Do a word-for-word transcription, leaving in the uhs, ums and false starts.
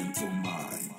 into mine.